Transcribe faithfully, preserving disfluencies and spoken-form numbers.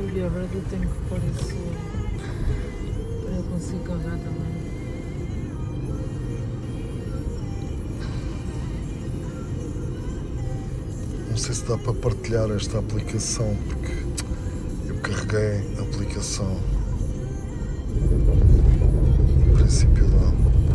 E agora eu tenho que pôr isso para eu conseguir carregar também. Não sei se dá para partilhar esta aplicação, porque eu carreguei a aplicação. Em princípio dá.